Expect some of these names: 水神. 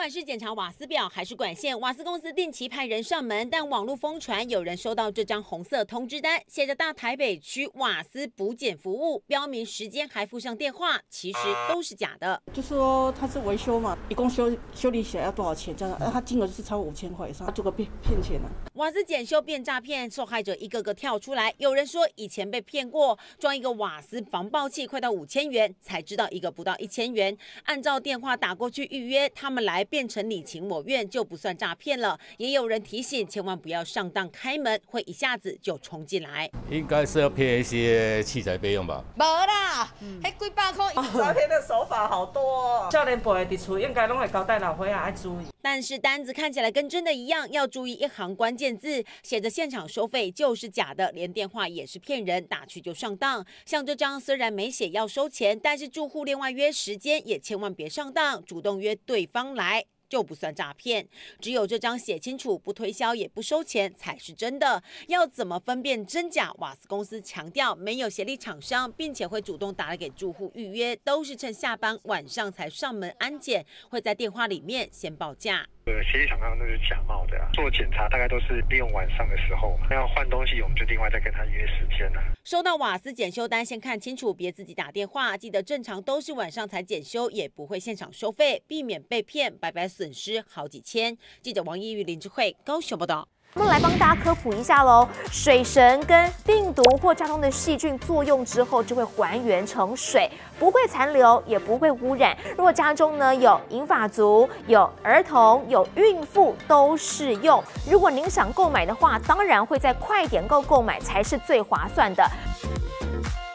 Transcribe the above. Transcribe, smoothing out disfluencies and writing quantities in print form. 管是检查瓦斯表还是管线，瓦斯公司定期派人上门，但网络疯传有人收到这张红色通知单，写着大台北区瓦斯补检服务，标明时间还附上电话，其实都是假的。就说他是维修嘛，一共修理起来要多少钱？这样，他金额就是超5000块以上，他这个骗钱了。瓦斯检修变诈骗，受害者一个个跳出来，有人说以前被骗过，装一个瓦斯防爆器快到5000元，才知道一个不到1000元，按照电话打过去预约，他们来变成你情我愿就不算诈骗了。也有人提醒，千万不要上当开门，会一下子就冲进来。应该是要骗一些器材备用吧？无啦，迄几百块诈骗的手法好多哦。少年辈的厝应该拢会交代老伙仔爱注意。但是单子看起来跟真的一样，要注意一行关键字，写着现场收费就是假的，连电话也是骗人，打去就上当。像这张虽然没写要收钱，但是住户另外约时间也千万别上当，主动约对方来就不算诈骗。只有这张写清楚不推销也不收钱才是真的。要怎么分辨真假？瓦斯公司强调没有协力厂商，并且会主动打来给住户预约，都是趁下班晚上才上门安检，会在电话里面先报价。协力厂商都是假冒的，做检查大概都是利用晚上的时候，要换东西我们就另外再跟他约时间了。收到瓦斯检修单，先看清楚，别自己打电话，记得正常都是晚上才检修，也不会现场收费，避免被骗，白白损失好几千。记者王依玉、林智慧高雄报道。我们来帮大家科普一下喽，水神跟病毒或家中的细菌作用之后，就会还原成水，不会残留，也不会污染。如果家中呢有银发族、有儿童、有孕妇都适用。如果您想购买的话，当然会在快点购购买才是最划算的。